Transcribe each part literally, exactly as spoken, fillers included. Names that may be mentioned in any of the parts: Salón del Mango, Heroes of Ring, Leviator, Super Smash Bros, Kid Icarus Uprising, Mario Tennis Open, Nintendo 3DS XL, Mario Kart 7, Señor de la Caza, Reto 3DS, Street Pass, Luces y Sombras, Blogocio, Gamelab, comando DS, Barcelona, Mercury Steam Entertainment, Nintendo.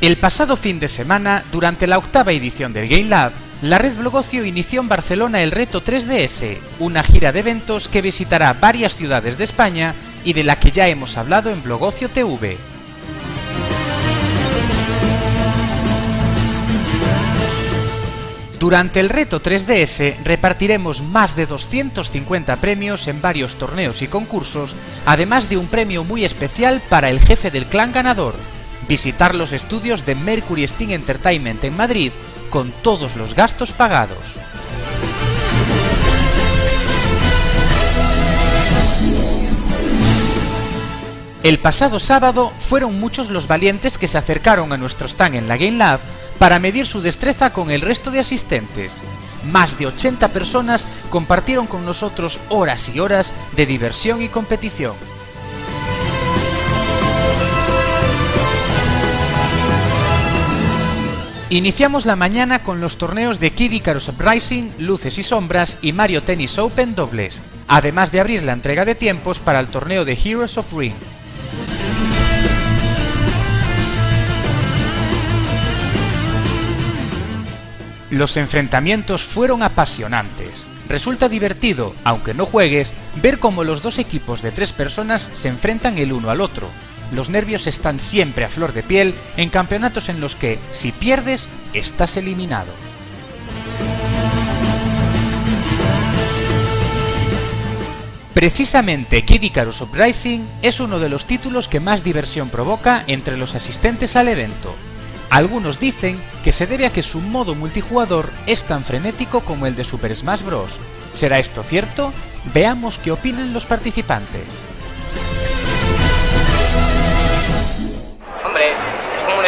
El pasado fin de semana, durante la octava edición del Gamelab, la red Blogocio inició en Barcelona el Reto tres D S, una gira de eventos que visitará varias ciudades de España y de la que ya hemos hablado en Blogocio T V. Durante el Reto tres D S repartiremos más de doscientos cincuenta premios en varios torneos y concursos, además de un premio muy especial para el jefe del clan ganador. Visitar los estudios de Mercury Steam Entertainment en Madrid con todos los gastos pagados. El pasado sábado fueron muchos los valientes que se acercaron a nuestro stand en la Gamelab para medir su destreza con el resto de asistentes. Más de ochenta personas compartieron con nosotros horas y horas de diversión y competición. Iniciamos la mañana con los torneos de Kid Icarus Uprising, Luces y Sombras y Mario Tennis Open dobles, además de abrir la entrega de tiempos para el torneo de Heroes of Ring. Los enfrentamientos fueron apasionantes. Resulta divertido, aunque no juegues, ver cómo los dos equipos de tres personas se enfrentan el uno al otro. Los nervios están siempre a flor de piel en campeonatos en los que, si pierdes, estás eliminado. Precisamente Kid Icarus Uprising es uno de los títulos que más diversión provoca entre los asistentes al evento. Algunos dicen que se debe a que su modo multijugador es tan frenético como el de Super Smash Bros. ¿Será esto cierto? Veamos qué opinan los participantes.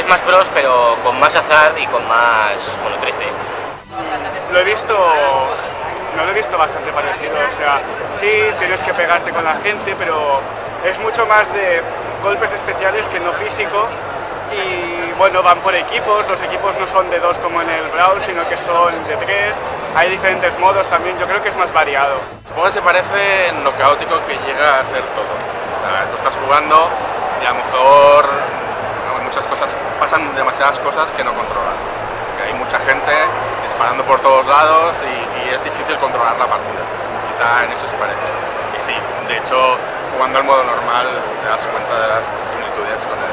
Smash Bros, pero con más azar y con más, bueno, tres D. Lo he visto, no lo he visto bastante parecido, o sea, sí, tienes que pegarte con la gente, pero es mucho más de golpes especiales que no físico y, bueno, van por equipos, los equipos no son de dos como en el Brawl, sino que son de tres, hay diferentes modos también, yo creo que es más variado. Supongo que se parece en lo caótico que llega a ser todo, o sea, tú estás jugando y a lo mejor muchas cosas, pasan demasiadas cosas que no controlas. Hay mucha gente disparando por todos lados y, y es difícil controlar la partida. Quizá en eso se parece. Y sí, de hecho, jugando al modo normal te das cuenta de las similitudes con el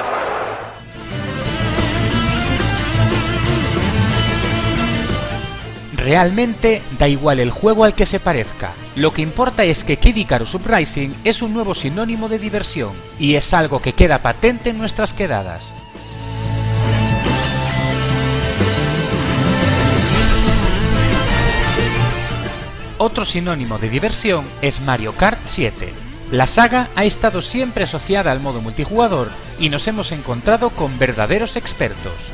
Smash Bros. Realmente da igual el juego al que se parezca. Lo que importa es que Kid Icarus Uprising es un nuevo sinónimo de diversión y es algo que queda patente en nuestras quedadas. Otro sinónimo de diversión es Mario Kart siete. La saga ha estado siempre asociada al modo multijugador y nos hemos encontrado con verdaderos expertos.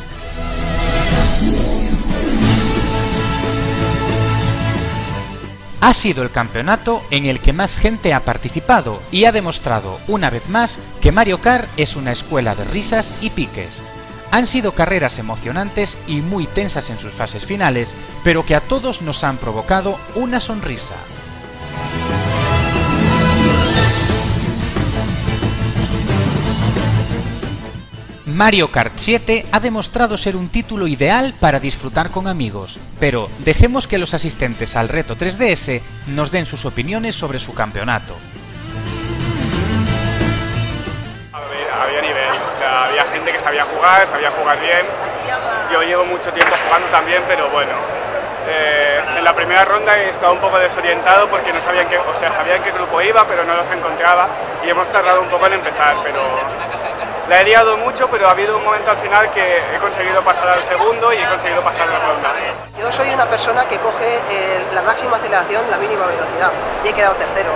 Ha sido el campeonato en el que más gente ha participado y ha demostrado, una vez más, que Mario Kart es una escuela de risas y piques. Han sido carreras emocionantes y muy tensas en sus fases finales, pero que a todos nos han provocado una sonrisa. Mario Kart siete ha demostrado ser un título ideal para disfrutar con amigos, pero dejemos que los asistentes al Reto tres D S nos den sus opiniones sobre su campeonato. Había gente que sabía jugar, sabía jugar bien. Yo llevo mucho tiempo jugando también, pero bueno. Eh, en la primera ronda he estado un poco desorientado porque no sabían qué, o sea, sabían qué grupo iba, pero no los encontraba y hemos tardado un poco en empezar. Pero la he liado mucho, pero ha habido un momento al final que he conseguido pasar al segundo y he conseguido pasar la ronda. Yo soy una persona que coge eh, la máxima aceleración, la mínima velocidad y he quedado tercero.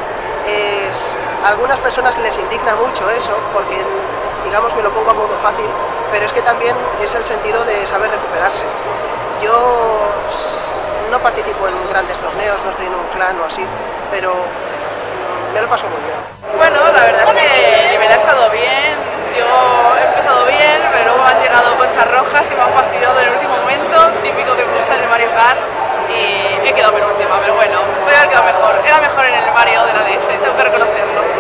Es, a algunas personas les indigna mucho eso porque, digamos, me lo pongo a modo fácil, pero es que también es el sentido de saber recuperarse. Yo no participo en grandes torneos, no estoy en un clan o así, pero me lo paso muy bien. Bueno, la verdad es que me la he estado bien, yo he empezado bien, pero luego han llegado conchas rojas que me han fastidiado en el último momento, típico que pasa en el Mario Kart, y he quedado penúltima, pero bueno, podría haber quedado mejor, era mejor en el Mario de la D S, tengo que reconocerlo.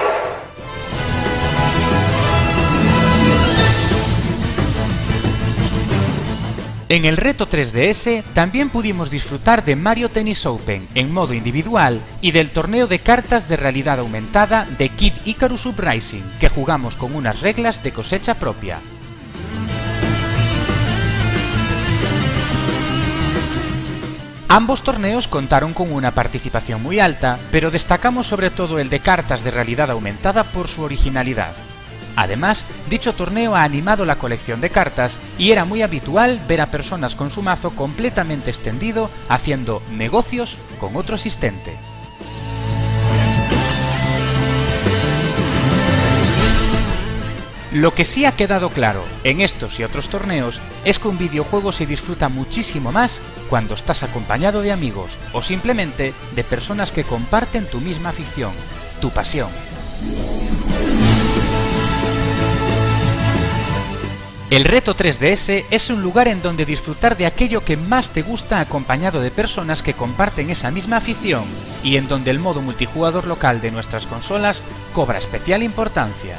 En el Reto tres D S también pudimos disfrutar de Mario Tennis Open en modo individual y del torneo de cartas de realidad aumentada de Kid Icarus Uprising, que jugamos con unas reglas de cosecha propia. Ambos torneos contaron con una participación muy alta, pero destacamos sobre todo el de cartas de realidad aumentada por su originalidad. Además, dicho torneo ha animado la colección de cartas y era muy habitual ver a personas con su mazo completamente extendido haciendo negocios con otro asistente. Lo que sí ha quedado claro en estos y otros torneos es que un videojuego se disfruta muchísimo más cuando estás acompañado de amigos o simplemente de personas que comparten tu misma afición, tu pasión. El Reto tres D S es un lugar en donde disfrutar de aquello que más te gusta acompañado de personas que comparten esa misma afición y en donde el modo multijugador local de nuestras consolas cobra especial importancia.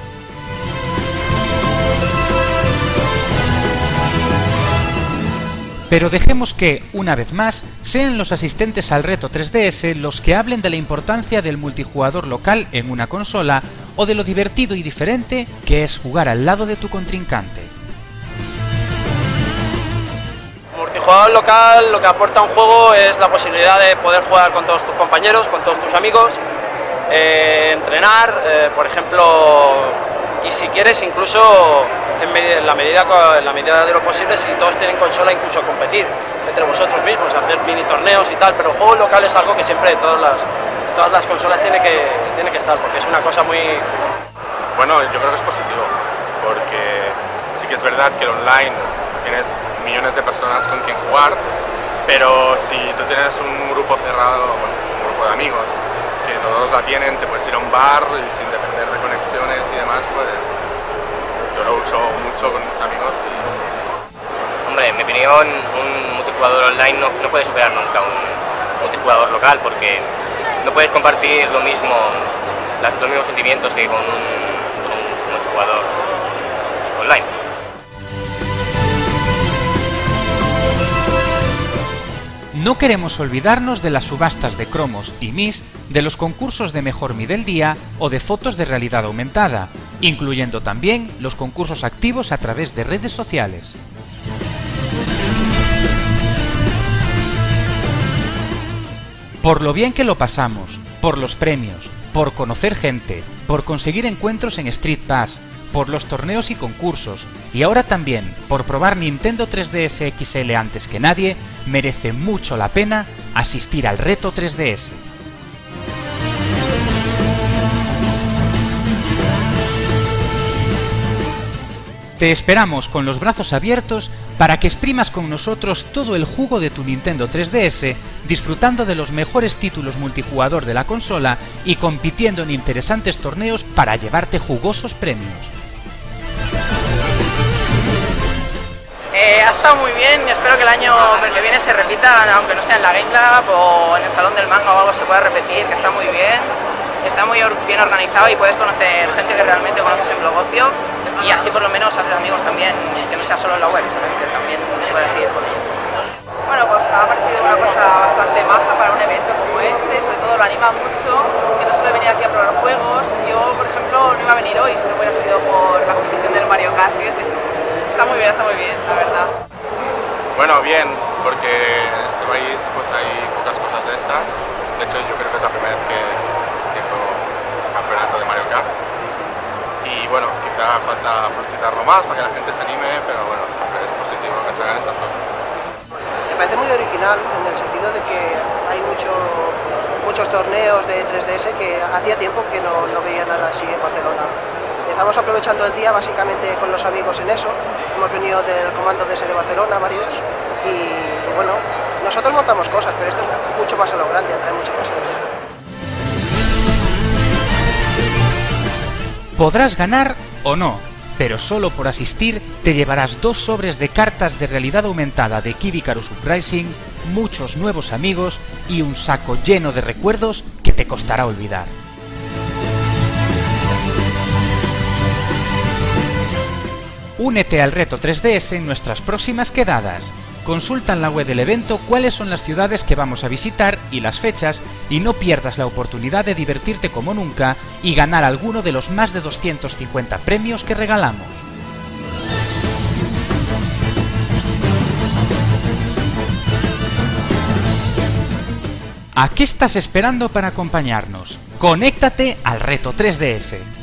Pero dejemos que, una vez más, sean los asistentes al Reto tres D S los que hablen de la importancia del multijugador local en una consola o de lo divertido y diferente que es jugar al lado de tu contrincante. Multijugador local, lo que aporta un juego es la posibilidad de poder jugar con todos tus compañeros, con todos tus amigos, eh, entrenar, eh, por ejemplo, y si quieres incluso en la, medida, en la medida de lo posible, si todos tienen consola, incluso competir entre vosotros mismos, hacer mini torneos y tal, pero el juego local es algo que siempre todas las, todas las consolas tiene que, tiene que estar, porque es una cosa muy... Bueno, yo creo que es positivo, porque sí que es verdad que el online tienes millones de personas con quien jugar, pero si tú tienes un grupo cerrado, bueno, un grupo de amigos, que todos la tienen, te puedes ir a un bar y sin depender de conexiones y demás, pues... Yo lo uso mucho con mis amigos y... Hombre, en mi opinión, un multijugador online no, no puede superar nunca un multijugador local porque no puedes compartir lo mismo, los mismos sentimientos que con un, con un multijugador online. No queremos olvidarnos de las subastas de cromos y mis, de los concursos de mejor mi del día o de fotos de realidad aumentada, incluyendo también los concursos activos a través de redes sociales. Por lo bien que lo pasamos, por los premios, por conocer gente, por conseguir encuentros en Street Pass, por los torneos y concursos, y ahora también por probar Nintendo tres D S X L antes que nadie, merece mucho la pena asistir al Reto tres D S. Te esperamos con los brazos abiertos para que exprimas con nosotros todo el jugo de tu Nintendo tres D S, disfrutando de los mejores títulos multijugador de la consola y compitiendo en interesantes torneos para llevarte jugosos premios. Eh, ha estado muy bien y espero que el año que viene se repita, aunque no sea en la Gamelab o en el Salón del Mango o algo se pueda repetir, que está muy bien, está muy bien organizado y puedes conocer gente que realmente conoces en Blogocio. Y así por lo menos hacer amigos también, que no sea solo en la web, ¿sabes? Que también puedas ir con ellos. Bueno, pues ha parecido una cosa bastante maja para un evento como este, sobre todo lo anima mucho, que no suele venir aquí a probar juegos. Yo, por ejemplo, no iba a venir hoy si no hubiera sido por la competición del Mario Kart siete. Está muy bien, está muy bien, la verdad. Bueno, bien, porque en este país pues hay pocas cosas de estas. De hecho, yo creo que es la primera vez que, que juego un campeonato de Mario Kart. Y bueno, quizá falta publicitarlo más para que la gente se anime, pero bueno, siempre es positivo que se hagan estas cosas. Me parece muy original en el sentido de que hay mucho, muchos torneos de tres D S que hacía tiempo que no, no veía nada así en Barcelona. Estamos aprovechando el día básicamente con los amigos en eso. Hemos venido del comando D S de Barcelona, varios, y bueno, nosotros montamos cosas, pero esto es mucho más a lo grande, atrae mucho más gente. Podrás ganar o no, pero solo por asistir te llevarás dos sobres de cartas de realidad aumentada de Kid Icarus Uprising, muchos nuevos amigos y un saco lleno de recuerdos que te costará olvidar. Únete al Reto tres D S en nuestras próximas quedadas. Consulta en la web del evento cuáles son las ciudades que vamos a visitar y las fechas, y no pierdas la oportunidad de divertirte como nunca y ganar alguno de los más de doscientos cincuenta premios que regalamos. ¿A qué estás esperando para acompañarnos? ¡Conéctate al Reto tres D S!